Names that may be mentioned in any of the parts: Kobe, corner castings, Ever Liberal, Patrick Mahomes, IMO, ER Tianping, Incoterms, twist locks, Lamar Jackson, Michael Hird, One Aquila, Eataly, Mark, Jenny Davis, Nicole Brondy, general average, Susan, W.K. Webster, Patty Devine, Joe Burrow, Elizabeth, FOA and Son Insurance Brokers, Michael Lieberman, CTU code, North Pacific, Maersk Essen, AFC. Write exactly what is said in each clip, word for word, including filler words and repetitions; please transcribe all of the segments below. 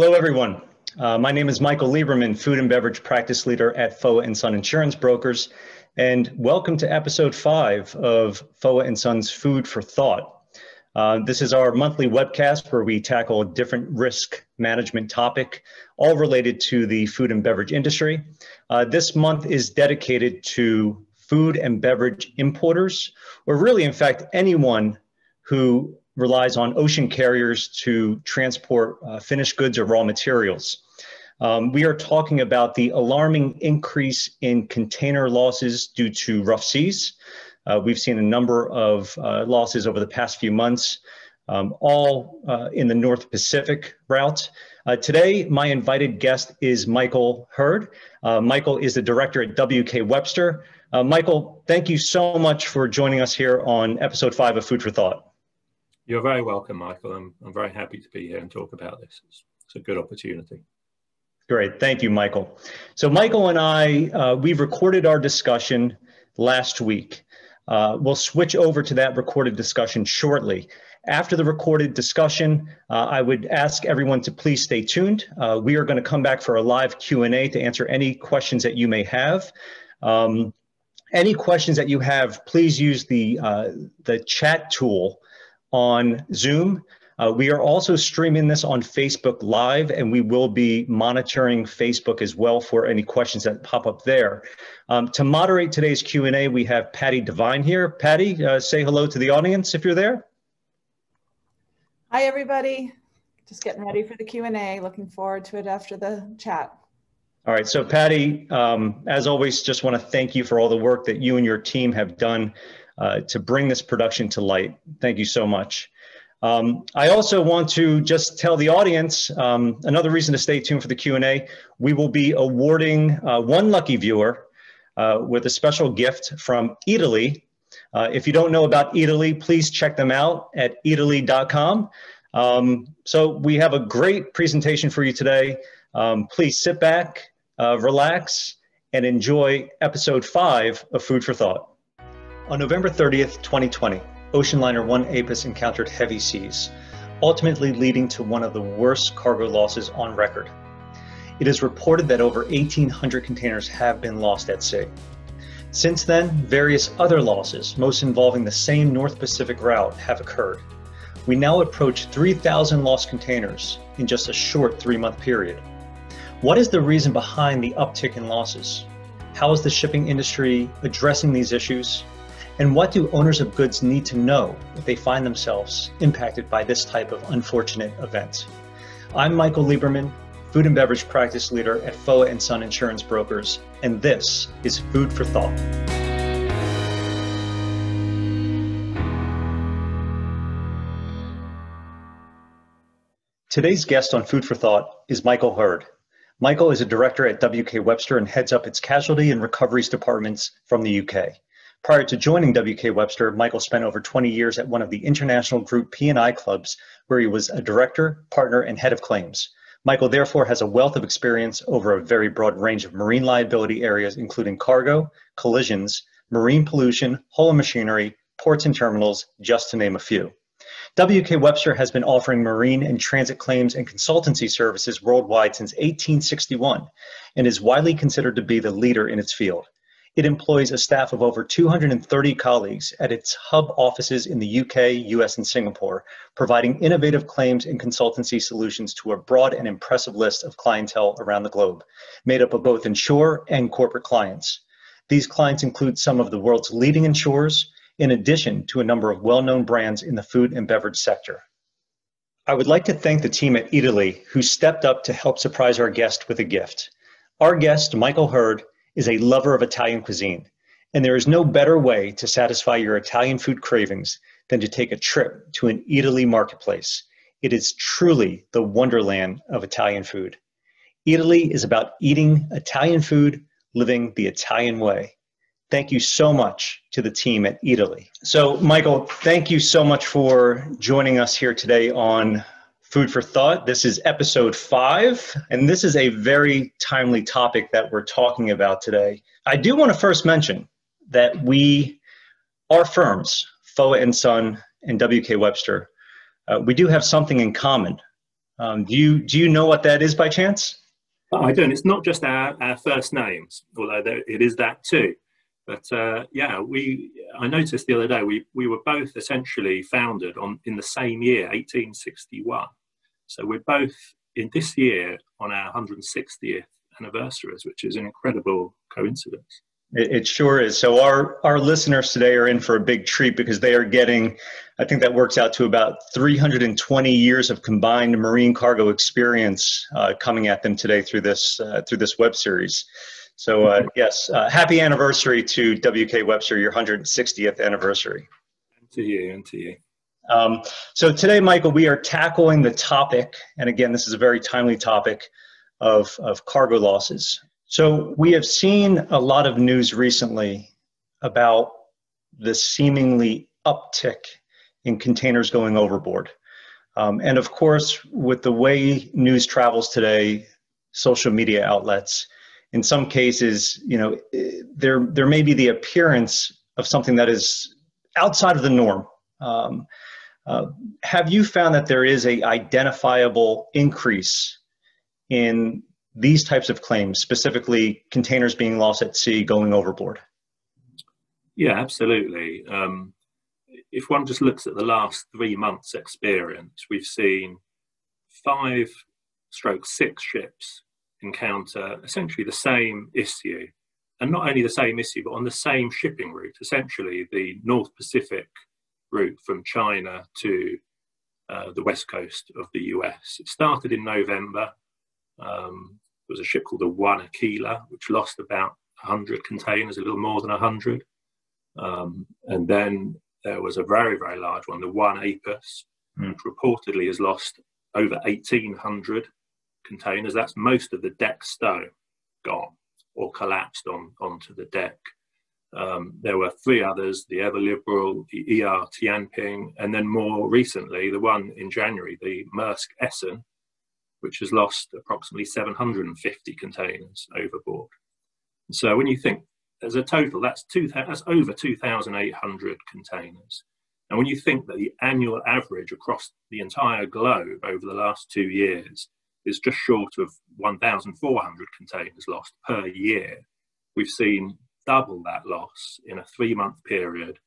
Hello, everyone. Uh, my name is Michael Lieberman, Food and Beverage Practice Leader at F O A and Son Insurance Brokers, and welcome to Episode five of F O A and Son's Food for Thought. Uh, this is our monthly webcast where we tackle a different risk management topic, all related to the food and beverage industry. Uh, this month is dedicated to food and beverage importers, or really, in fact, anyone who relies on ocean carriers to transport uh, finished goods or raw materials. Um, we are talking about the alarming increase in container losses due to rough seas. Uh, we've seen a number of uh, losses over the past few months, um, all uh, in the North Pacific route. Uh, today, my invited guest is Michael Hird. Uh, Michael is the director at W K. Webster. Uh, Michael, thank you so much for joining us here on Episode five of Food for Thought. You're very welcome, Michael. I'm, I'm very happy to be here and talk about this. It's, it's a good opportunity. Great. Thank you, Michael. So Michael and I, uh, we recorded our discussion last week. Uh, we'll switch over to that recorded discussion shortly. After the recorded discussion, uh, I would ask everyone to please stay tuned. Uh, we are going to come back for a live Q and A to answer any questions that you may have. Um, any questions that you have, please use the, uh, the chat tool on Zoom. Uh, we are also streaming this on Facebook Live, and we will be monitoring Facebook as well for any questions that pop up there. Um, to moderate today's Q and A, we have Patty Devine here. Patty, uh, say hello to the audience if you're there. Hi, everybody. Just getting ready for the Q and A. Looking forward to it after the chat. All right. So Patty, um, as always, just want to thank you for all the work that you and your team have done Uh, to bring this production to light. Thank you so much. Um, I also want to just tell the audience, um, another reason to stay tuned for the Q and A, we will be awarding uh, one lucky viewer uh, with a special gift from Eataly. Uh, if you don't know about Eataly, please check them out at eataly dot com. Um, so we have a great presentation for you today. Um, please sit back, uh, relax, and enjoy Episode five of Food for Thought. On November thirtieth, twenty twenty, ocean liner One Apus encountered heavy seas, ultimately leading to one of the worst cargo losses on record. It is reported that over eighteen hundred containers have been lost at sea. Since then, various other losses, most involving the same North Pacific route, have occurred. We now approach three thousand lost containers in just a short three-month period. What is the reason behind the uptick in losses? How is the shipping industry addressing these issues? And what do owners of goods need to know if they find themselves impacted by this type of unfortunate event? I'm Michael Lieberman, Food and Beverage Practice Leader at F O A and Son Insurance Brokers, and this is Food for Thought. Today's guest on Food for Thought is Michael Hird. Michael is a director at W K. Webster and heads up its casualty and recoveries departments from the U K. Prior to joining W K. Webster, Michael spent over twenty years at one of the international group P and I clubs, where he was a director, partner, and head of claims. Michael therefore has a wealth of experience over a very broad range of marine liability areas, including cargo, collisions, marine pollution, hull and machinery, ports and terminals, just to name a few. W K. Webster has been offering marine and transit claims and consultancy services worldwide since eighteen sixty-one, and is widely considered to be the leader in its field. It employs a staff of over two hundred thirty colleagues at its hub offices in the U K, U S, and Singapore, providing innovative claims and consultancy solutions to a broad and impressive list of clientele around the globe, made up of both insurer and corporate clients. These clients include some of the world's leading insurers, in addition to a number of well-known brands in the food and beverage sector. I would like to thank the team at Eataly, who stepped up to help surprise our guest with a gift. Our guest, Michael Hird, is a lover of Italian cuisine, and there is no better way to satisfy your Italian food cravings than to take a trip to an Eataly marketplace. It is truly the wonderland of Italian food. Eataly is about eating Italian food, living the Italian way. Thank you so much to the team at Eataly. So Michael, thank you so much for joining us here today on Food for Thought. This is Episode five, and this is a very timely topic that we're talking about today. I do want to first mention that we, our firms, F O A and Son and W K. Webster, uh, we do have something in common. Um, do you do you know what that is by chance? I don't. It's not just our, our first names, although there, it is that too. But uh, yeah, we. I noticed the other day we we were both essentially founded on in the same year, eighteen sixty-one. So we're both in this year on our one hundred sixtieth anniversaries, which is an incredible coincidence. It, it sure is. So our our listeners today are in for a big treat because they are getting, I think that works out to about three hundred twenty years of combined marine cargo experience uh, coming at them today through this uh, through this web series. So uh, yes, uh, happy anniversary to W K. Webster, your one hundred sixtieth anniversary. And to you, and to you. Um, so today, Michael, we are tackling the topic, and again, this is a very timely topic, of, of cargo losses. So we have seen a lot of news recently about the seemingly uptick in containers going overboard. Um, and of course, with the way news travels today, social media outlets, in some cases, you know, there, there may be the appearance of something that is outside of the norm. Um, uh, have you found that there is a identifiable increase in these types of claims, specifically containers being lost at sea going overboard? Yeah, absolutely. Um, if one just looks at the last three months' experience, we've seen five stroke six ships encounter essentially the same issue, and not only the same issue, but on the same shipping route, essentially the North Pacific route from China to uh, the west coast of the U S. It started in November. Um, there was a ship called the One Aquila, which lost about one hundred containers, a little more than one hundred. Um, and then there was a very, very large one, the One Apus, mm. which reportedly has lost over eighteen hundred containers. That's most of the deck stone gone or collapsed on, onto the deck. Um, there were three others, the Ever Liberal, the E R Tianping, and then more recently, the one in January, the Maersk Essen, which has lost approximately seven hundred fifty containers overboard. So when you think, as a total, that's, two, that's over two thousand eight hundred containers. And when you think that the annual average across the entire globe over the last two years is just short of one thousand four hundred containers lost per year, we've seen double that loss in a three-month period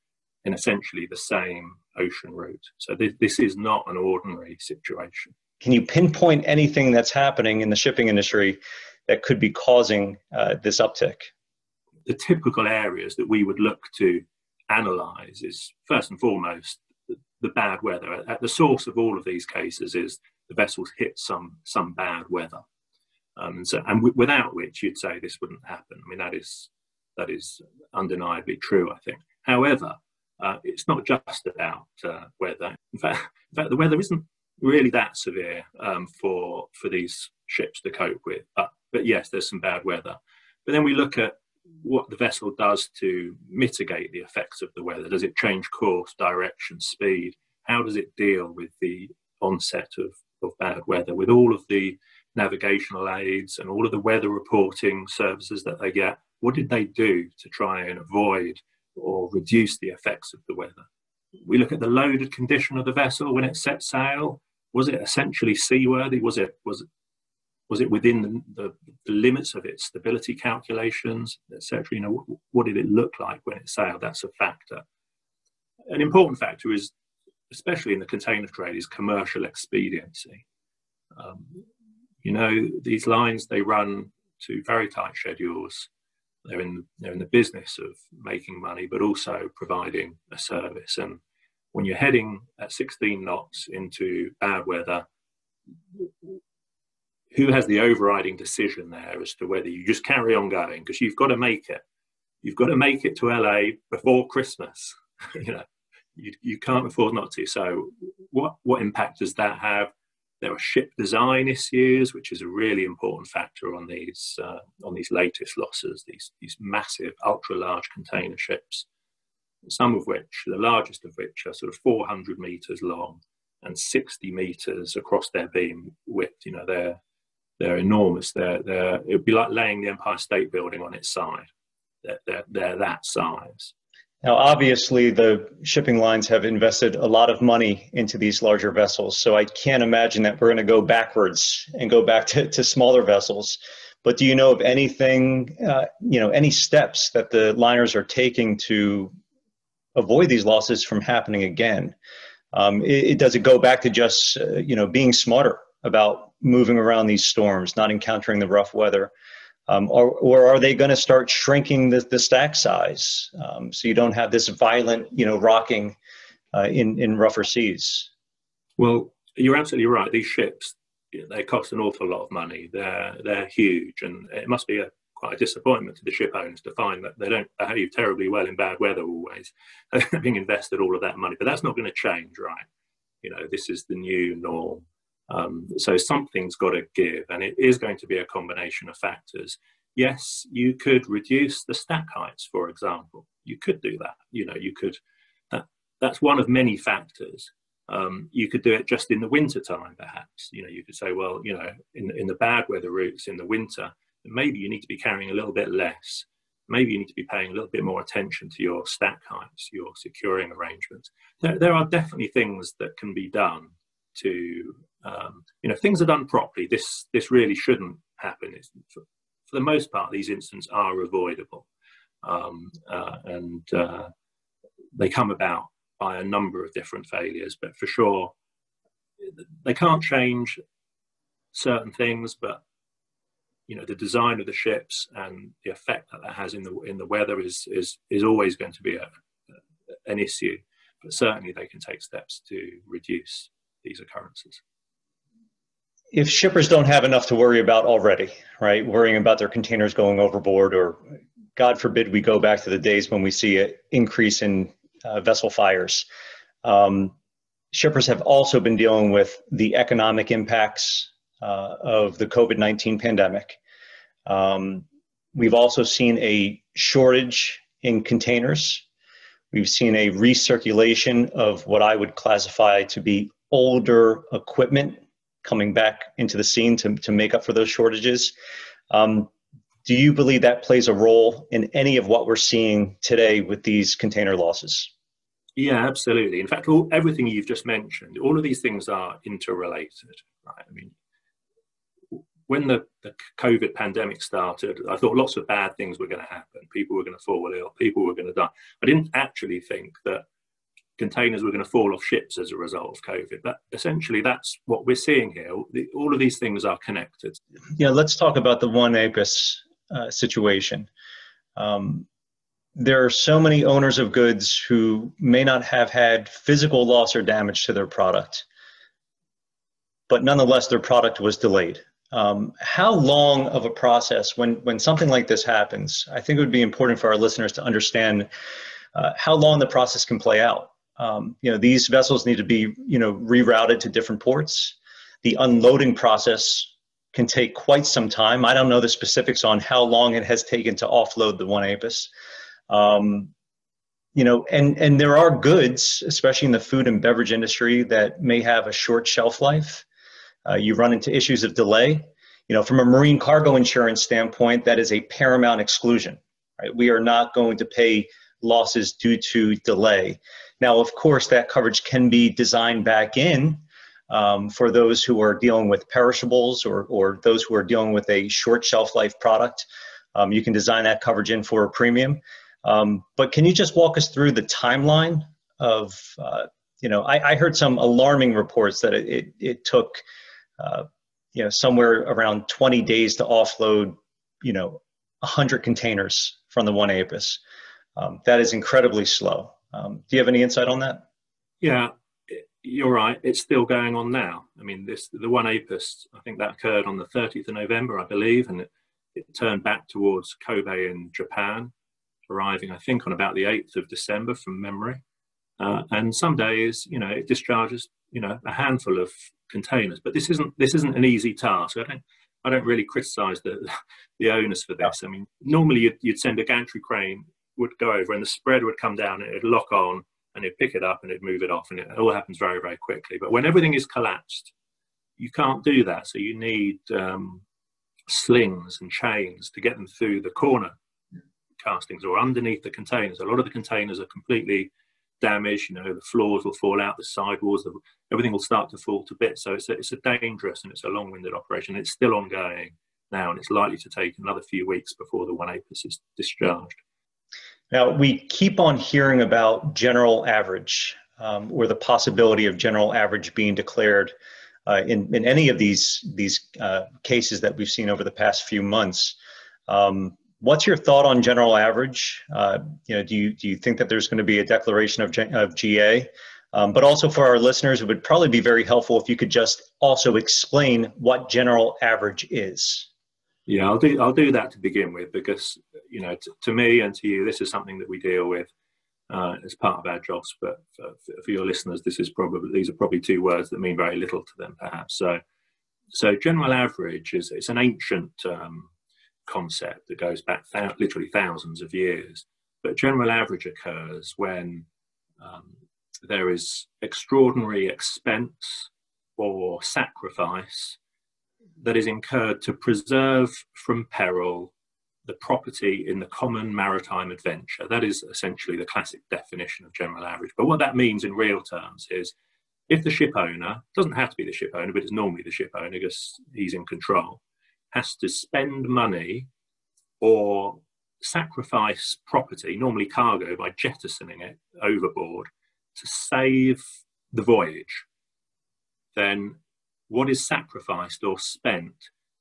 in essentially the same ocean route. So this, this is not an ordinary situation. Can you pinpoint anything that's happening in the shipping industry that could be causing uh, this uptick? The typical areas that we would look to analyse is, first and foremost, the, the bad weather. At the source of all of these cases is the vessels hit some, some bad weather. Um, so, and w without which you'd say this wouldn't happen. I mean, that is, that is undeniably true, I think. However, uh, it's not just about uh, weather. In fact, in fact, the weather isn't really that severe um, for for these ships to cope with. But, but yes, there's some bad weather. But then we look at what the vessel does to mitigate the effects of the weather. Does it change course, direction, speed? How does it deal with the onset of, of bad weather? With all of the navigational aids and all of the weather reporting services that they get, what did they do to try and avoid or reduce the effects of the weather? We look at the loaded condition of the vessel when it set sail. Was it essentially seaworthy? Was it was it, was it within the, the limits of its stability calculations, et cetera? You know, what, what did it look like when it sailed? That's a factor. An important factor is, especially in the container trade, is commercial expediency. Um, you know, these lines, they run to very tight schedules. They're in they're in the business of making money, but also providing a service. And when you're heading at sixteen knots into bad weather, who has the overriding decision there as to whether you just carry on going? Because you've got to make it. You've got to make it to L A before Christmas. You know, you, you can't afford not to. So what, what impact does that have? There are ship design issues, which is a really important factor on these uh, on these latest losses, these, these massive ultra-large container ships, some of which, the largest of which are sort of four hundred meters long and sixty meters across their beam width. You know, they're, they're enormous. They're, they're, it would be like laying the Empire State Building on its side. They're, they're, they're that size. Now, obviously, the shipping lines have invested a lot of money into these larger vessels, so I can't imagine that we're going to go backwards and go back to, to smaller vessels. But do you know of anything, uh, you know, any steps that the liners are taking to avoid these losses from happening again? Um, it, it, does it go back to just, uh, you know, being smarter about moving around these storms, not encountering the rough weather? Um, or, or are they going to start shrinking the, the stack size um, so you don't have this violent, you know, rocking uh, in, in rougher seas? Well, you're absolutely right. These ships, they cost an awful lot of money. They're, they're huge, and it must be a, quite a disappointment to the ship owners to find that they don't behave terribly well in bad weather always, having invested all of that money. But that's not going to change, right? You know, this is the new norm. Um, so something's got to give, and it is going to be a combination of factors. Yes, you could reduce the stack heights, for example. You could do that. You know, you could, that, that's one of many factors. Um, you could do it just in the winter time, perhaps. You know, you could say, well, you know, in, in the bad weather routes in the winter, maybe you need to be carrying a little bit less. Maybe you need to be paying a little bit more attention to your stack heights, your securing arrangements. There, there are definitely things that can be done to, um, you know, if things are done properly, this, this really shouldn't happen. It's, for, for the most part, these incidents are avoidable. Um, uh, and uh, they come about by a number of different failures, but for sure, they can't change certain things, but you know, the design of the ships and the effect that that has in the in the weather is is is always going to be a, an issue. But certainly, they can take steps to reduce these occurrences. If shippers don't have enough to worry about already, right? Worrying about their containers going overboard, or God forbid, we go back to the days when we see an increase in Uh, vessel fires. Um, shippers have also been dealing with the economic impacts uh, of the COVID nineteen pandemic. Um, we've also seen a shortage in containers. We've seen a recirculation of what I would classify to be older equipment coming back into the scene to, to make up for those shortages. Um, Do you believe that plays a role in any of what we're seeing today with these container losses? Yeah, absolutely. In fact, all, everything you've just mentioned, all of these things are interrelated, right? I mean, when the, the COVID pandemic started, I thought lots of bad things were going to happen. People were going to fall ill, people were going to die. I didn't actually think that containers were going to fall off ships as a result of COVID, but essentially that's what we're seeing here. All of these things are connected. Yeah, let's talk about the One Apus Uh, situation. Um, there are so many owners of goods who may not have had physical loss or damage to their product, but nonetheless their product was delayed. Um, how long of a process when, when something like this happens? I think it would be important for our listeners to understand uh, how long the process can play out. Um, you know, these vessels need to be, you know, rerouted to different ports. The unloading process can take quite some time. I don't know the specifics on how long it has taken to offload the One Apus. Um, you know, and, and there are goods, especially in the food and beverage industry, that may have a short shelf life. Uh, you run into issues of delay. You know, from a marine cargo insurance standpoint, that is a paramount exclusion, right? We are not going to pay losses due to delay. Now, of course, that coverage can be designed back in Um, for those who are dealing with perishables or, or those who are dealing with a short shelf life product. Um, you can design that coverage in for a premium. Um, but can you just walk us through the timeline of, uh, you know, I, I heard some alarming reports that it, it, it took, uh, you know, somewhere around twenty days to offload, you know, one hundred containers from the One Apus. Um, that is incredibly slow. Um, do you have any insight on that? Yeah. You're right, it's still going on now. I mean, this the One Apus, I think that occurred on the thirtieth of November, I believe, and it, it turned back towards Kobe in Japan, arriving, I think, on about the eighth of December from memory. Uh, and some days, you know, it discharges, you know, a handful of containers. But this isn't this isn't an easy task. I don't I don't really criticise the the owners for this. I mean, normally you'd, you'd send a gantry crane, would go over, and the spread would come down, and it'd lock on, and it'd pick it up and it'd move it off, and it all happens very, very quickly. But when everything is collapsed, you can't do that. So you need um, slings and chains to get them through the corner castings or underneath the containers. A lot of the containers are completely damaged. You know, the floors will fall out, the sidewalls, the, everything will start to fall to bits. So it's a, it's a dangerous and it's a long-winded operation. It's still ongoing now, and it's likely to take another few weeks before the One Apus is discharged. Now, we keep on hearing about general average, um, or the possibility of general average being declared uh, in, in any of these, these uh, cases that we've seen over the past few months. Um, what's your thought on general average? Uh, you know, do you, do you think that there's going to be a declaration of, of G A? Um, but also for our listeners, it would probably be very helpful if you could just also explain what general average is. Yeah, I'll do, I'll do that to begin with, because, you know, to, to me and to you, this is something that we deal with uh, as part of our jobs. But for, for your listeners, this is probably, these are probably two words that mean very little to them, perhaps. So, so general average is it's an ancient um, concept that goes back th- literally thousands of years. But general average occurs when um, there is extraordinary expense or sacrifice that is incurred to preserve from peril the property in the common maritime adventure. That is essentially the classic definition of general average. But what that means in real terms is if the ship owner, doesn't have to be the ship owner, but it's normally the ship owner because he's in control, has to spend money or sacrifice property, normally cargo, by jettisoning it overboard to save the voyage, then what is sacrificed or spent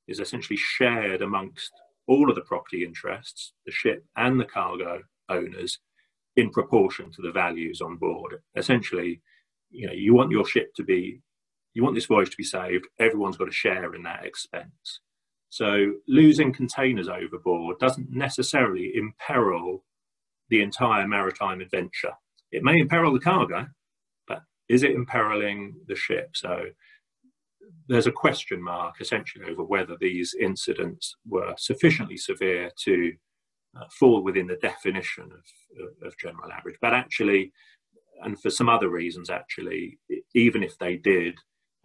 is essentially shared amongst all of the property interests, the ship and the cargo owners, in proportion to the values on board. Essentially, you know, you want your ship to be, you want this voyage to be saved, everyone's got a share in that expense. So losing containers overboard doesn't necessarily imperil the entire maritime adventure. It may imperil the cargo, but is it imperiling the ship? So there's a question mark essentially over whether these incidents were sufficiently severe to uh, fall within the definition of, of general average. But actually, and for some other reasons actually, even if they did,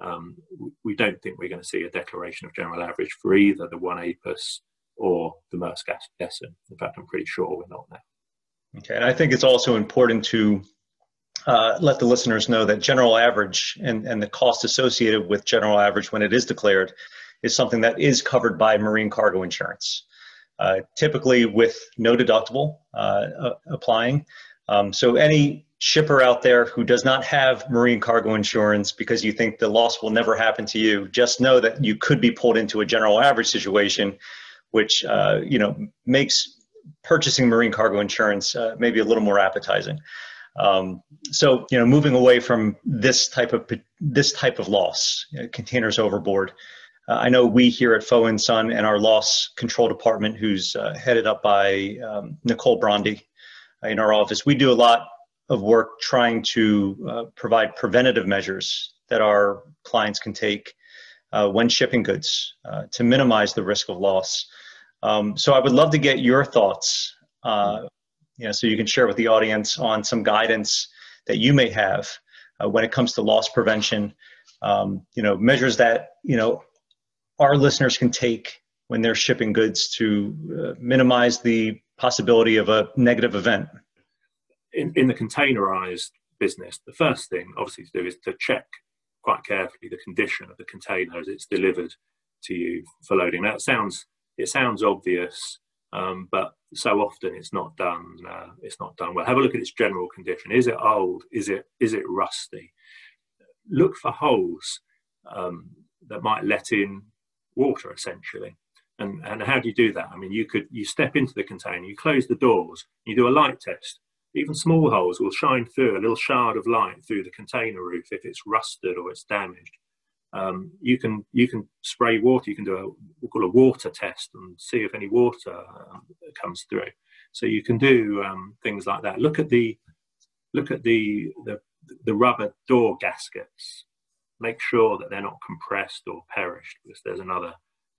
um, we don't think we're going to see a declaration of general average for either the One Apus or the Maersk Essen. In fact, I'm pretty sure we're not now. Okay, and I think it's also important to Uh, let the listeners know that general average and, and the cost associated with general average when it is declared is something that is covered by marine cargo insurance, uh, typically with no deductible uh, uh, applying. Um, so any shipper out there who does not have marine cargo insurance because you think the loss will never happen to you, just know that you could be pulled into a general average situation, which uh, you know, makes purchasing marine cargo insurance uh, maybe a little more appetizing. Um, so, you know, moving away from this type of this type of loss, you know, containers overboard. Uh, I know we here at F O A and Son and our loss control department, who's uh, headed up by um, Nicole Brondy uh, in our office, we do a lot of work trying to uh, provide preventative measures that our clients can take uh, when shipping goods uh, to minimize the risk of loss. Um, so I would love to get your thoughts uh, You know, so you can share with the audience on some guidance that you may have uh, when it comes to loss prevention, um, you know, measures that, you know, our listeners can take when they're shipping goods to uh, minimize the possibility of a negative event. In, in the containerized business, the first thing obviously to do is to check quite carefully the condition of the container as it's delivered to you for loading. That sounds, it sounds obvious. Um, but so often it's not done. Uh, it's not done well. Have a look at its general condition. Is it old? Is it is it rusty? Look for holes um, that might let in water, essentially. And and how do you do that? I mean, you could you step into the container, you close the doors, you do a light test. Even small holes will shine through a little shard of light through the container roof if it's rusted or it's damaged. Um, you can you can spray water. You can do a we'll call a water test and see if any water um, comes through. So you can do um, things like that. Look at the look at the, the the rubber door gaskets. Make sure that they're not compressed or perished, because there's another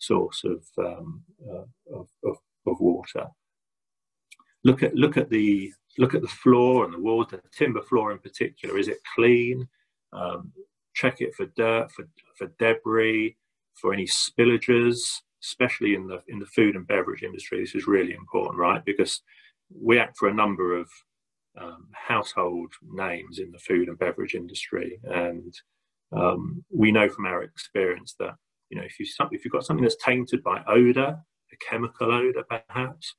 source of um, uh, of, of, of water. Look at look at the look at the floor and the walls. The timber floor in particular. Is it clean? Um, Check it for dirt, for, for debris, for any spillages, especially in the in the food and beverage industry. This is really important, right? Because we act for a number of um, household names in the food and beverage industry, and um, we know from our experience that, you know, if you if you've got something that's tainted by odor, a chemical odor perhaps,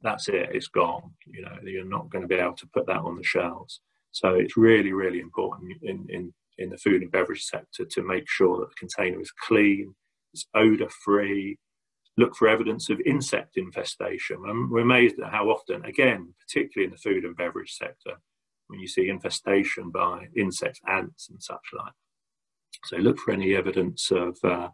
that's it, it's gone. You know, you're not going to be able to put that on the shelves. So it's really, really important in in in the food and beverage sector to make sure that the container is clean, it's odor free. Look for evidence of insect infestation. And we're amazed at how often, again, particularly in the food and beverage sector, when you see infestation by insects, ants and such like. So look for any evidence of, uh,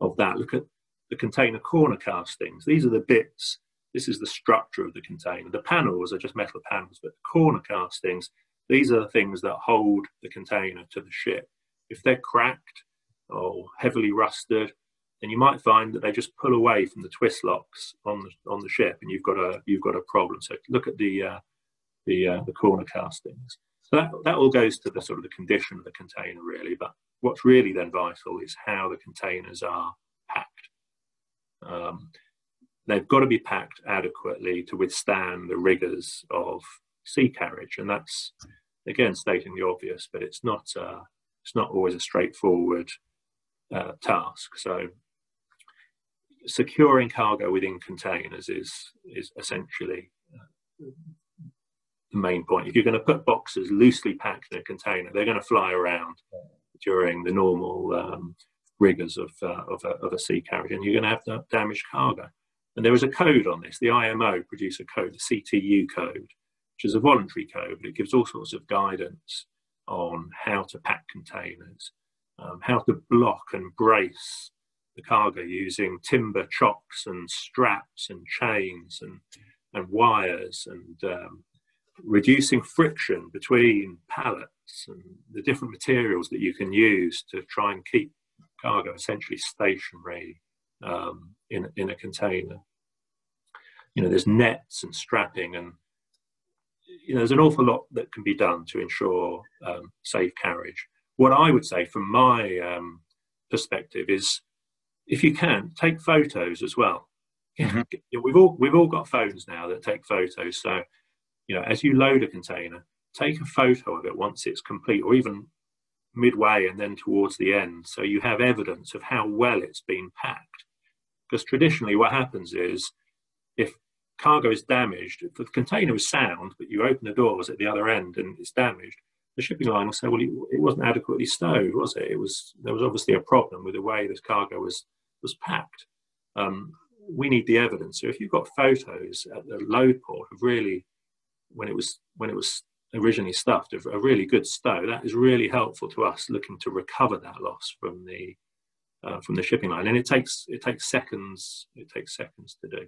of that. Look at the container corner castings. These are the bits, this is the structure of the container. The panels are just metal panels, but the corner castings, these are the things that hold the container to the ship. If they're cracked or heavily rusted, then you might find that they just pull away from the twist locks on the on the ship, and you've got a you've got a problem. So look at the uh, the uh, the corner castings. So that that all goes to the sort of the condition of the container, really. But what's really then vital is how the containers are packed. Um, they've got to be packed adequately to withstand the rigors of sea carriage, and that's again stating the obvious, but it's not uh, it's not always a straightforward uh, task. So securing cargo within containers is is essentially the main point. If you're going to put boxes loosely packed in a container, they're going to fly around during the normal um, rigors of, uh, of, a, of a sea carriage, and you're going to have to damage cargo. And there is a code on this. The I M O produce a code, the C T U code, which is a voluntary code, but it gives all sorts of guidance on how to pack containers, um, how to block and brace the cargo using timber chocks and straps and chains and, and wires, and um, reducing friction between pallets and the different materials that you can use to try and keep cargo essentially stationary um, in, in a container. You know, there's nets and strapping, and you know, there's an awful lot that can be done to ensure um, safe carriage. What I would say from my um, perspective is, if you can, take photos as well. Mm-hmm. We've all we've all got phones now that take photos. So, you know, as you load a container, take a photo of it once it's complete, or even midway and then towards the end, so you have evidence of how well it's been packed. Because traditionally, what happens is, if cargo is damaged, if the container is sound, but you open the doors at the other end and it's damaged, the shipping line will say, well, it wasn't adequately stowed, was it? It was. There was obviously a problem with the way this cargo was was packed. Um, we need the evidence. So if you've got photos at the load port of really when it was when it was originally stuffed, of a really good stow, that is really helpful to us looking to recover that loss from the uh, from the shipping line. And it takes it takes seconds. It takes seconds to do.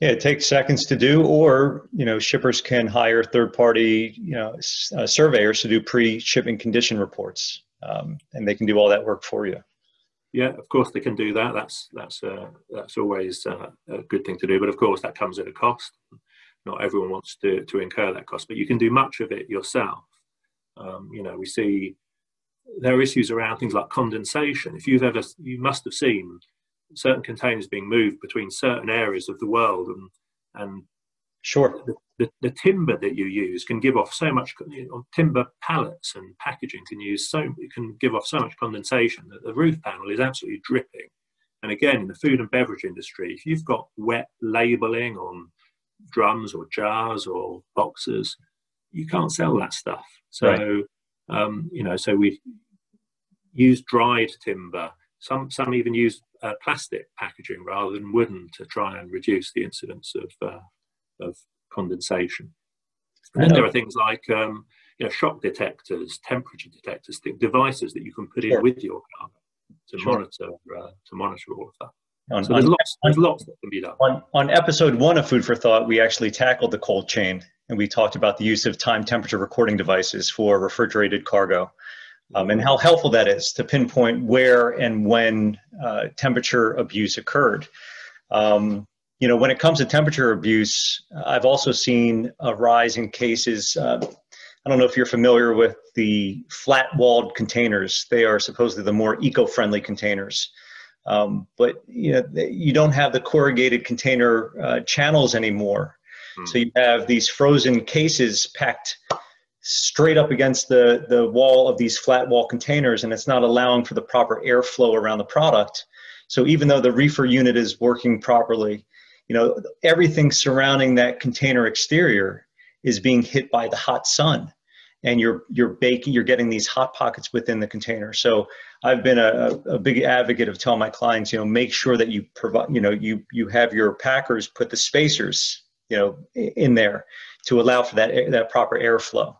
Yeah, it takes seconds to do, or, you know, shippers can hire third-party, you know, uh, surveyors to do pre-shipping condition reports, um, and they can do all that work for you. Yeah, of course they can do that. That's that's uh, that's always uh, a good thing to do, but of course that comes at a cost. Not everyone wants to to incur that cost, but you can do much of it yourself. Um, you know, we see there are issues around things like condensation. If you've ever, you must have seen certain containers being moved between certain areas of the world, and and sure, the, the, the timber that you use can give off so much, you know, timber pallets and packaging can use so it can give off so much condensation that the roof panel is absolutely dripping. And again, in the food and beverage industry, if you've got wet labeling on drums or jars or boxes, you can't sell that stuff. So right. um you know, so we use dried timber, some some even use Uh, plastic packaging rather than wooden to try and reduce the incidence of uh, of condensation. And then there are things like um, you know, shock detectors, temperature detectors, devices that you can put in sure. with your car to sure. monitor uh, to monitor all of that. On, so there's on, lots there's on, lots that can be done. On, on episode one of Food for Thought, we actually tackled the cold chain, and we talked about the use of time temperature recording devices for refrigerated cargo. Um, and how helpful that is to pinpoint where and when uh, temperature abuse occurred. Um, you know, when it comes to temperature abuse, I've also seen a rise in cases. Uh, I don't know if you're familiar with the flat-walled containers. They are supposedly the more eco-friendly containers. Um, but, you know, you don't have the corrugated container uh, channels anymore. Mm. So you have these frozen cases packed straight up against the, the wall of these flat wall containers, and it's not allowing for the proper airflow around the product. So even though the reefer unit is working properly, you know, everything surrounding that container exterior is being hit by the hot sun, and you're, you're baking, you're getting these hot pockets within the container. So I've been a, a big advocate of telling my clients, you know, make sure that you provide, you know, you, you have your packers put the spacers, you know, in there to allow for that, that proper airflow.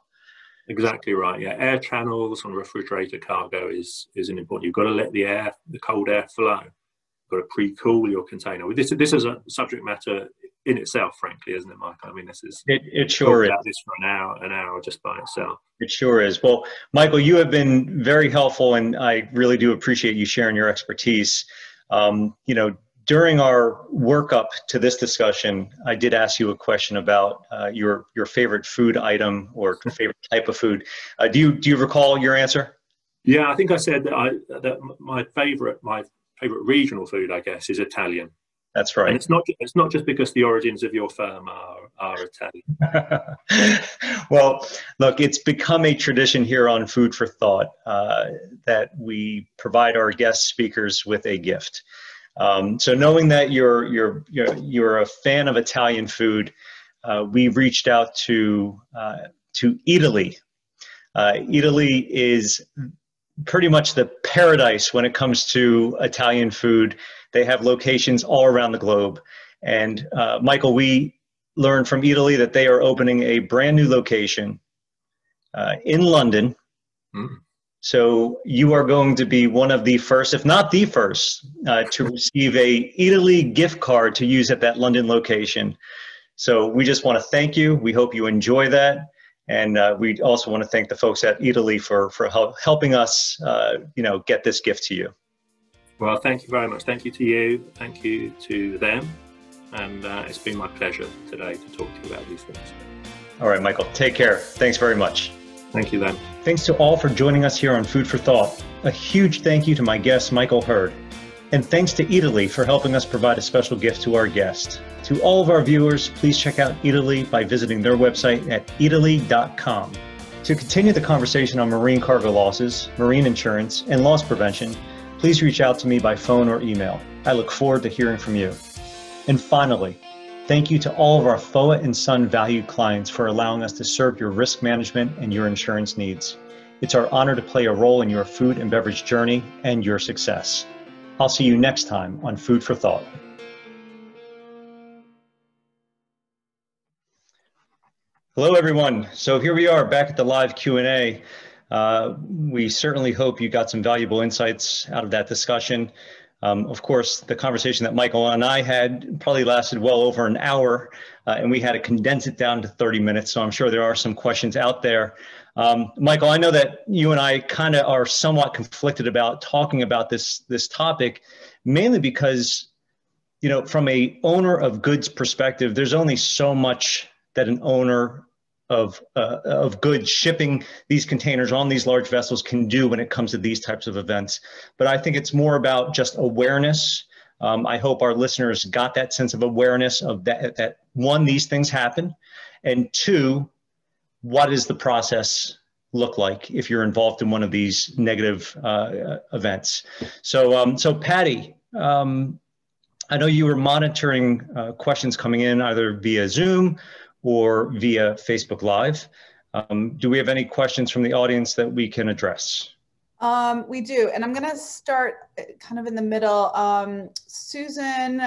Exactly right. Yeah, air channels on refrigerator cargo is is an important. You've got to let the air, the cold air, flow. You've got to pre-cool your container. This this is a subject matter in itself, frankly, isn't it, Michael? I mean, this is it. It sure is. This for an hour, an hour just by itself. It sure is. Well, Michael, you have been very helpful, and I really do appreciate you sharing your expertise. Um, you know, during our workup to this discussion, I did ask you a question about uh, your your favorite food item or favorite type of food. Uh, do you do you recall your answer? Yeah, I think I said that, I, that my favorite my favorite regional food, I guess, is Italian. That's right. And it's not it's not just because the origins of your firm are are Italian. Well, look, it's become a tradition here on Food for Thought uh, that we provide our guest speakers with a gift. Um, so knowing that you're, you're, you're, you're a fan of Italian food, uh, we reached out to, uh, to Eataly. Uh, Eataly is pretty much the paradise when it comes to Italian food. They have locations all around the globe. And uh, Michael, we learned from Eataly that they are opening a brand new location uh, in London. Mm. So you are going to be one of the first, if not the first, uh, to receive a Eataly gift card to use at that London location. So we just want to thank you. We hope you enjoy that. And uh, we also want to thank the folks at Eataly for, for help, helping us uh, you know, get this gift to you. Well, thank you very much. Thank you to you. Thank you to them. And uh, it's been my pleasure today to talk to you about these things. All right, Michael, take care. Thanks very much. Thank you, then. Thanks to all for joining us here on Food for Thought. A huge thank you to my guest, Michael Hird. And thanks to Eataly for helping us provide a special gift to our guest. To all of our viewers, please check out Eataly by visiting their website at eataly dot com. To continue the conversation on marine cargo losses, marine insurance, and loss prevention, please reach out to me by phone or email. I look forward to hearing from you. And finally, thank you to all of our F O A and Son valued clients for allowing us to serve your risk management and your insurance needs. It's our honor to play a role in your food and beverage journey and your success. I'll see you next time on Food for Thought. Hello, everyone. So here we are back at the live Q and A. Uh, we certainly hope you got some valuable insights out of that discussion. Um, of course, the conversation that Michael and I had probably lasted well over an hour, uh, and we had to condense it down to thirty minutes. So I'm sure there are some questions out there. Um, Michael, I know that you and I kind of are somewhat conflicted about talking about this, this topic, mainly because, you know, from a owner of goods perspective, there's only so much that an owner of, uh, of goods shipping these containers on these large vessels can do when it comes to these types of events. But I think it's more about just awareness. Um, I hope our listeners got that sense of awareness of that, that one, these things happen, and two, what does the process look like if you're involved in one of these negative uh, events? So, um, so Patty, um, I know you were monitoring uh, questions coming in either via Zoom or via Facebook Live. Um, do we have any questions from the audience that we can address? Um, we do, and I'm gonna start kind of in the middle. Um, Susan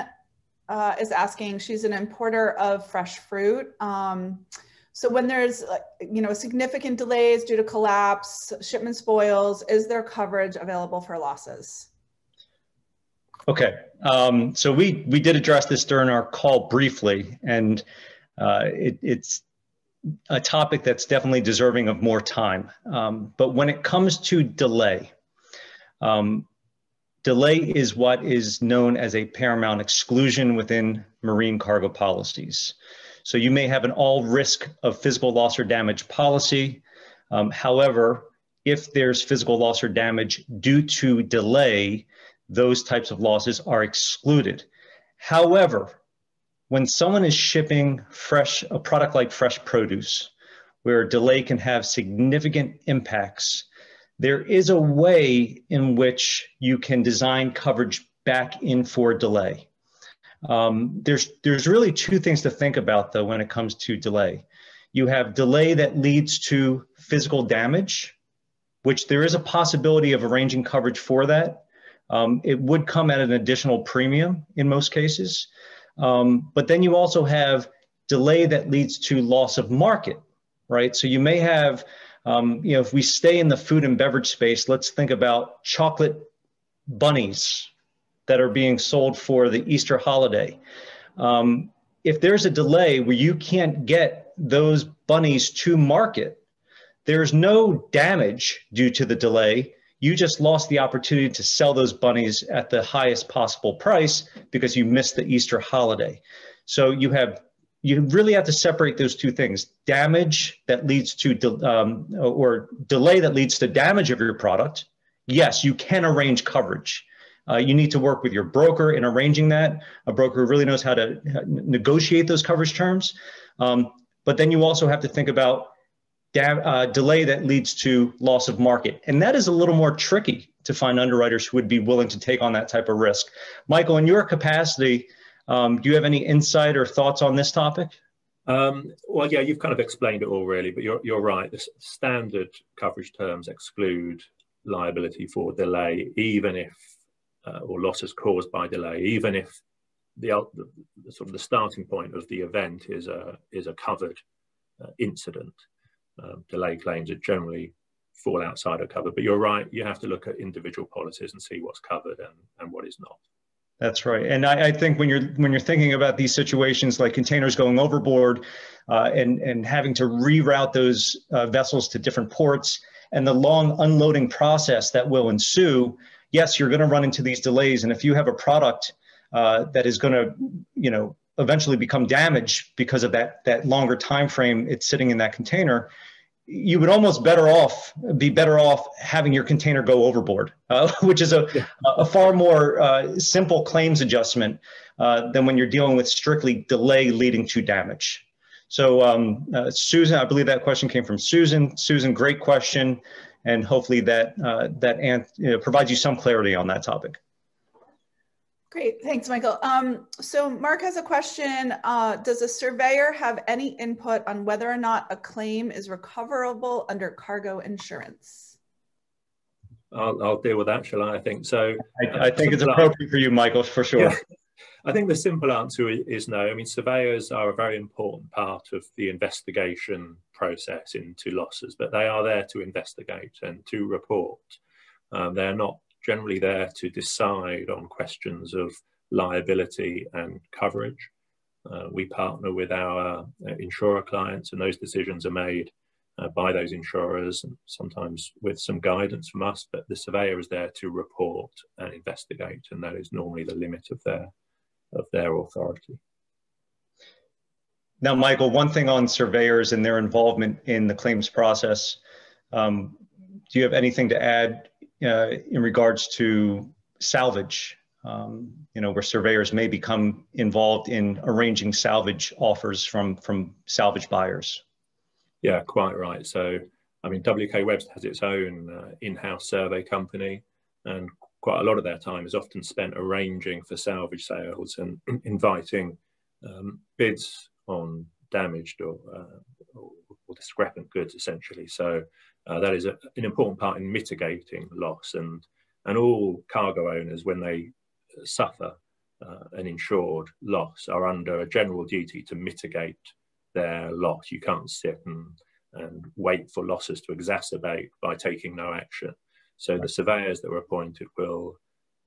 uh, is asking, she's an importer of fresh fruit. Um, so when there's you know, significant delays due to collapse, shipment spoils, is there coverage available for losses? Okay, um, so we, we did address this during our call briefly, and Uh, it, it's a topic that's definitely deserving of more time. Um, but when it comes to delay, um, delay is what is known as a paramount exclusion within marine cargo policies. So you may have an all risk of physical loss or damage policy. Um, however, if there's physical loss or damage due to delay, those types of losses are excluded. However, when someone is shipping fresh, a product like fresh produce, where a delay can have significant impacts, there is a way in which you can design coverage back in for delay. Um, there's, there's really two things to think about, though, when it comes to delay. You have delay that leads to physical damage, which there is a possibility of arranging coverage for that. Um, it would come at an additional premium in most cases. Um, but then you also have delay that leads to loss of market, right? So you may have, um, you know, if we stay in the food and beverage space, let's think about chocolate bunnies that are being sold for the Easter holiday. Um, if there's a delay where you can't get those bunnies to market, there's no damage due to the delay. You just lost the opportunity to sell those bunnies at the highest possible price because you missed the Easter holiday. So you have, you really have to separate those two things: damage that leads to, de- um, or delay that leads to damage of your product. Yes, you can arrange coverage. Uh, you need to work with your broker in arranging that. A broker really knows how to negotiate those coverage terms. Um, but then you also have to think about da- uh, delay that leads to loss of market. And that is a little more tricky to find underwriters who would be willing to take on that type of risk. Michael, in your capacity, um, do you have any insight or thoughts on this topic? Um, well, yeah, you've kind of explained it all really, but you're, you're right. The standard coverage terms exclude liability for delay, even if Uh, or losses caused by delay, even if the, the sort of the starting point of the event is a is a covered uh, incident. Uh, delay claims that generally fall outside of cover. But you're right; you have to look at individual policies and see what's covered and and what is not. That's right. And I, I think when you're when you're thinking about these situations like containers going overboard, uh, and and having to reroute those uh, vessels to different ports, and the long unloading process that will ensue. Yes, you're going to run into these delays, and if you have a product uh, that is going to, you know, eventually become damaged because of that that longer time frame it's sitting in that container, you would almost better off be better off having your container go overboard, uh, which is a, yeah. a, a far more uh, simple claims adjustment uh, than when you're dealing with strictly delay leading to damage. So, um, uh, Susan, I believe that question came from Susan. Susan, great question. And hopefully that uh, that ant, you know, provides you some clarity on that topic. Great, thanks, Michael. Um, so Mark has a question. Uh, does a surveyor have any input on whether or not a claim is recoverable under cargo insurance? I'll, I'll deal with that, shall I? I think so. I, I think it's appropriate for you, Michael, for sure. Yeah. I think the simple answer is no. I mean, surveyors are a very important part of the investigation process into losses, but they are there to investigate and to report. Um, they're not generally there to decide on questions of liability and coverage. Uh, we partner with our uh, insurer clients, and those decisions are made uh, by those insurers, and sometimes with some guidance from us, but the surveyor is there to report and investigate, and that is normally the limit of their of their authority. Now, Michael, one thing on surveyors and their involvement in the claims process, um, do you have anything to add uh, in regards to salvage, um, you know, where surveyors may become involved in arranging salvage offers from, from salvage buyers? Yeah, quite right. So, I mean, W K. Webster has its own uh, in-house survey company, and quite a lot of their time is often spent arranging for salvage sales and inviting um, bids on damaged or, uh, or discrepant goods, essentially. So uh, that is a, an important part in mitigating loss, and and all cargo owners, when they suffer uh, an insured loss, are under a general duty to mitigate their loss. You can't sit and, and wait for losses to exacerbate by taking no action. So the surveyors that were appointed will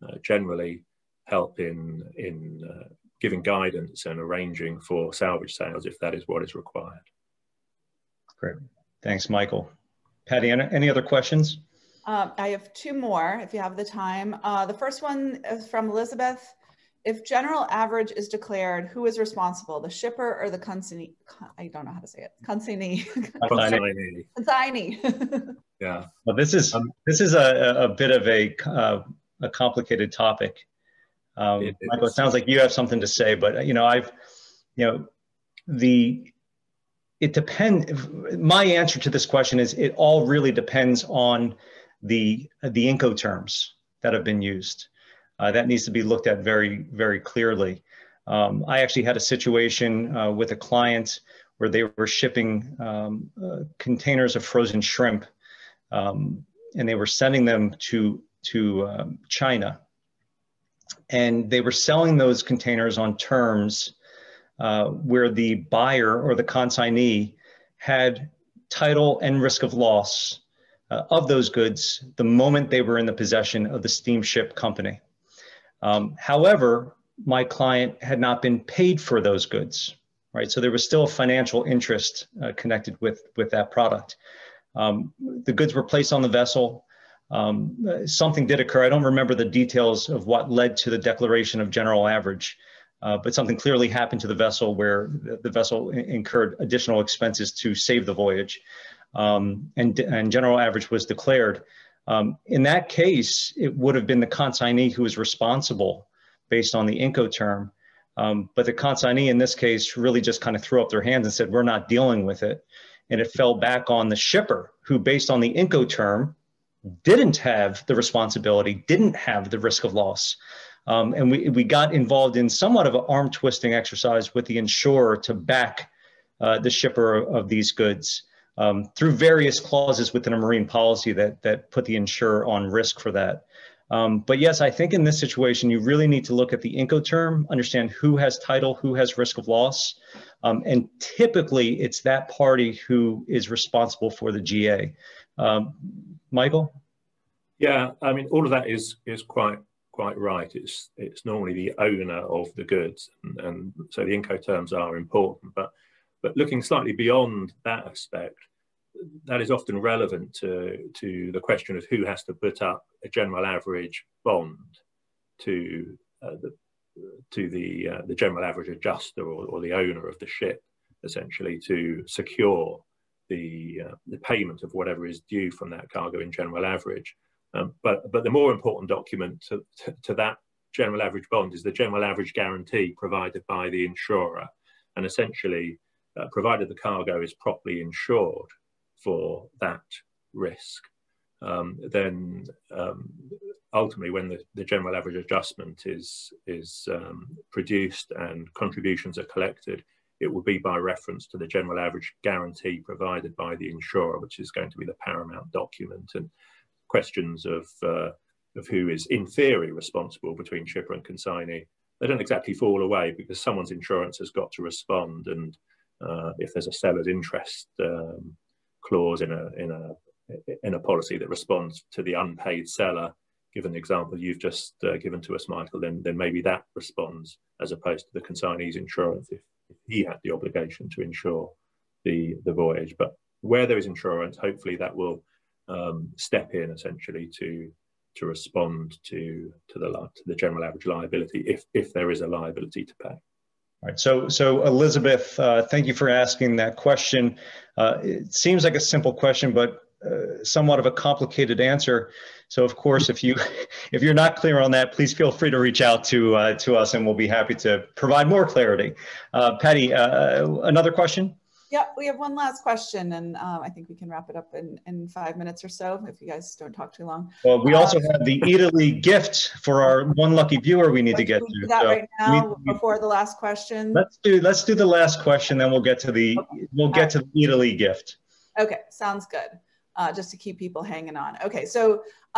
uh, generally help in, in uh, giving guidance and arranging for salvage sales if that is what is required. Great. Thanks, Michael. Patty, any other questions? Uh, I have two more if you have the time. Uh, the first one is from Elizabeth. If general average is declared, who is responsible, the shipper or the consignee? I don't know how to say it. Consignee. Consignee. Consignee. Yeah. Well, this is um, this is a, a bit of a uh, a complicated topic. Um, it, it Michael, it sounds like you have something to say, but you know, I've you know, the, it depends. My answer to this question is it all really depends on the, the Incoterms that have been used. Uh, that needs to be looked at very, very clearly. Um, I actually had a situation uh, with a client where they were shipping um, uh, containers of frozen shrimp, um, and they were sending them to, to um, China. And they were selling those containers on terms uh, where the buyer or the consignee had title and risk of loss uh, of those goods the moment they were in the possession of the steamship company. Um, however, my client had not been paid for those goods, right? So there was still a financial interest uh, connected with, with that product. Um, the goods were placed on the vessel. Um, something did occur. I don't remember the details of what led to the declaration of general average, uh, but something clearly happened to the vessel where the, the vessel incurred additional expenses to save the voyage, um, and, and general average was declared. Um, in that case, it would have been the consignee who was responsible based on the Incoterm, um, but the consignee in this case really just kind of threw up their hands and said, we're not dealing with it. And it fell back on the shipper who, based on the Incoterm, didn't have the responsibility, didn't have the risk of loss. Um, and we, we got involved in somewhat of an arm twisting exercise with the insurer to back uh, the shipper of these goods um, through various clauses within a marine policy that, that put the insurer on risk for that. Um, but yes, I think in this situation, you really need to look at the Incoterm, understand who has title, who has risk of loss. Um, and typically it's that party who is responsible for the G A. Um, Michael? Yeah, I mean, all of that is is quite quite right. It's it's normally the owner of the goods, and, and so the Incoterms are important. But but looking slightly beyond that aspect, that is often relevant to to the question of who has to put up a general average bond to uh, the to the uh, the general average adjuster or, or the owner of the ship, essentially, to secure the, uh, the payment of whatever is due from that cargo in general average. Um, but, but the more important document to, to, to that general average bond is the general average guarantee provided by the insurer. And essentially, uh, provided the cargo is properly insured for that risk, um, then um, ultimately when the, the general average adjustment is, is um, produced and contributions are collected, it will be by reference to the general average guarantee provided by the insurer, which is going to be the paramount document. And questions of, uh, of who is in theory responsible between shipper and consignee, they don't exactly fall away because someone's insurance has got to respond. And uh, if there's a seller's interest um, clause in a, in, a, in a policy that responds to the unpaid seller, given the example you've just uh, given to us, Michael, then, then maybe that responds as opposed to the consignee's insurance if he had the obligation to insure the, the voyage. But where there is insurance, hopefully that will um, step in essentially to to respond to to the to the general average liability if if there is a liability to pay. All right. So so Elizabeth, uh, thank you for asking that question. Uh, it seems like a simple question, but Uh, somewhat of a complicated answer. So of course, if you if you're not clear on that, please feel free to reach out to uh, to us, and we'll be happy to provide more clarity. Uh, Patty, uh, another question? Yeah, we have one last question, and uh, I think we can wrap it up in, in five minutes or so if you guys don't talk too long. Well, we also uh, have the Eataly gift for our one lucky viewer we need to get to. That so right now to, before the last question. Let's do let's do the last question, then we'll get to the okay. we'll get to the Eataly gift. Okay, sounds good. Uh, just to keep people hanging on. Okay, so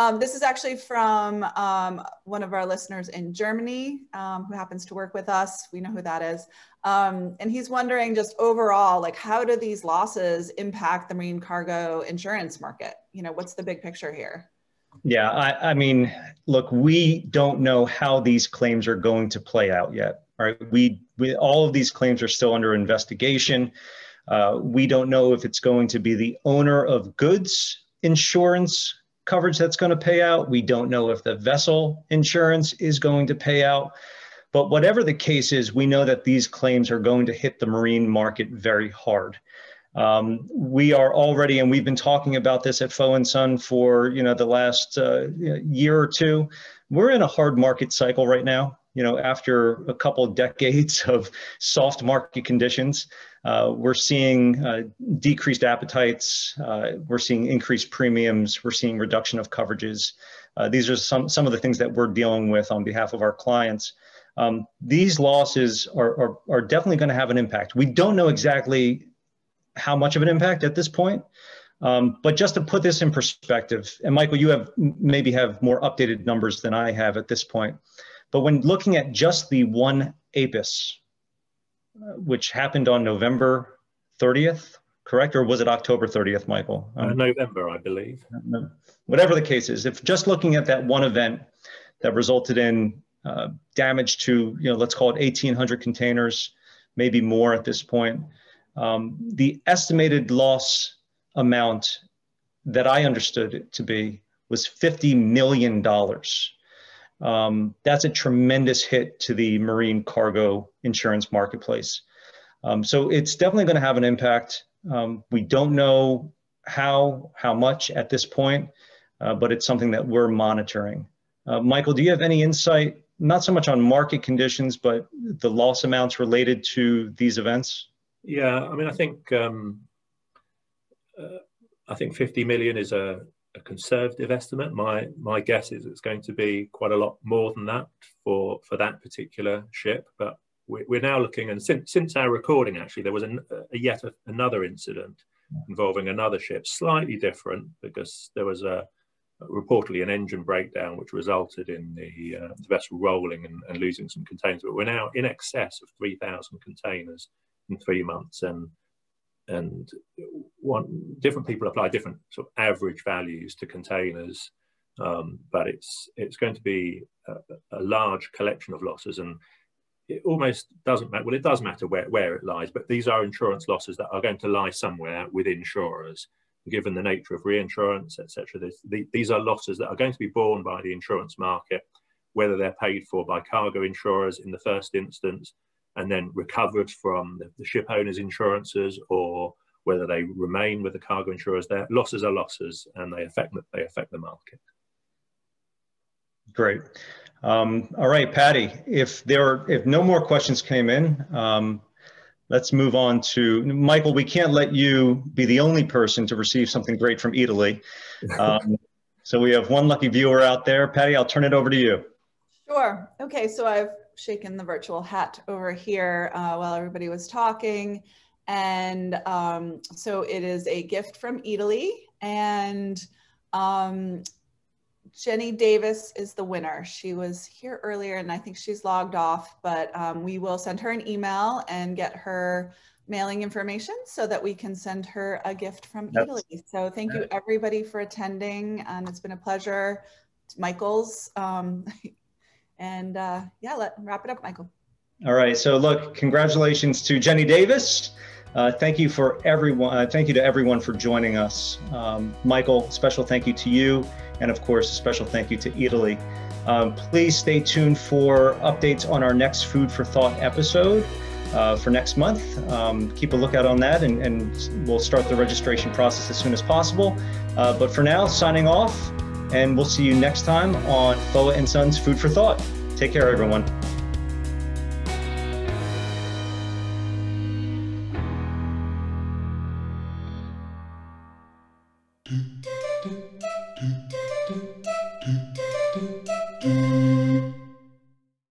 um, this is actually from um, one of our listeners in Germany um, who happens to work with us. We know who that is. Um, and he's wondering just overall, like, how do these losses impact the marine cargo insurance market? You know, what's the big picture here? Yeah, I, I mean, look, we don't know how these claims are going to play out yet, right? We, we all of these claims are still under investigation. Uh, we don't know if it's going to be the owner of goods insurance coverage that's going to pay out. We don't know if the vessel insurance is going to pay out. But whatever the case is, we know that these claims are going to hit the marine market very hard. Um, we are already, and we've been talking about this at F O A and Son for, you know, the last uh, year or two, we're in a hard market cycle right now. you know, after a couple of decades of soft market conditions, uh, we're seeing uh, decreased appetites, uh, we're seeing increased premiums, we're seeing reduction of coverages. Uh, these are some, some of the things that we're dealing with on behalf of our clients. Um, these losses are, are, are definitely going to have an impact. We don't know exactly how much of an impact at this point. Um, but just to put this in perspective, and Michael, you have maybe have more updated numbers than I have at this point. But when looking at just the one Apus, which happened on November thirtieth, correct? Or was it October thirtieth, Michael? Um, uh, November, I believe. Whatever the case is, if just looking at that one event that resulted in uh, damage to, you know, let's call it eighteen hundred containers, maybe more at this point, um, the estimated loss amount that I understood it to be was fifty million dollars. Um, that's a tremendous hit to the marine cargo insurance marketplace. Um, so it's definitely going to have an impact. Um, we don't know how, how much at this point, uh, but it's something that we're monitoring. Uh, Michael, do you have any insight, not so much on market conditions, but the loss amounts related to these events? Yeah, I mean, I think um... Uh, I think fifty million is a, a conservative estimate. My my guess is it's going to be quite a lot more than that for for that particular ship. But we, we're now looking, and since since our recording, actually, there was an, a yet a, another incident involving another ship, slightly different, because there was a reportedly an engine breakdown, which resulted in the, uh, the vessel rolling and, and losing some containers. But we're now in excess of three thousand containers in three months, and. And one, different people apply different sort of average values to containers, um, but it's it's going to be a, a large collection of losses, and it almost doesn't matter. Well, it does matter where where it lies, but these are insurance losses that are going to lie somewhere with insurers. Given the nature of reinsurance, et cetera, the, these are losses that are going to be borne by the insurance market, whether they're paid for by cargo insurers in the first instance, and then recovered from the ship owners' insurances, or whether they remain with the cargo insurers. There, losses are losses, and they affect they affect the market. Great. Um, all right, Patty. If there are, if no more questions came in, um, let's move on to Michael. We can't let you be the only person to receive something great from Eataly. Um, so we have one lucky viewer out there. Patty, I'll turn it over to you. Sure. Okay. So I've shaken the virtual hat over here uh, while everybody was talking. And um, so it is a gift from Eataly, and um, Jenny Davis is the winner. She was here earlier and I think she's logged off, but um, we will send her an email and get her mailing information so that we can send her a gift from yep. Eataly. So thank you everybody for attending, and it's been a pleasure. It's Michael's. Um, And uh, yeah, let wrap it up, Michael. All right. So look, congratulations to Jenny Davis. Uh, thank you for everyone. Uh, thank you to everyone for joining us. Um, Michael, special thank you to you, and of course, a special thank you to Eataly. Um, please stay tuned for updates on our next Food for Thought episode uh, for next month. Um, keep a lookout on that, and, and we'll start the registration process as soon as possible. Uh, but for now, signing off. And we'll see you next time on F O A and Son's Food for Thought. Take care, everyone.